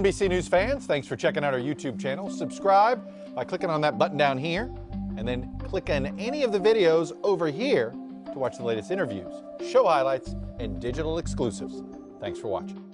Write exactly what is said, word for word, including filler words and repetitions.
N B C News fans, thanks for checking out our YouTube channel. Subscribe by clicking on that button down here, and then click on any of the videos over here to watch the latest interviews, show highlights, and digital exclusives. Thanks for watching.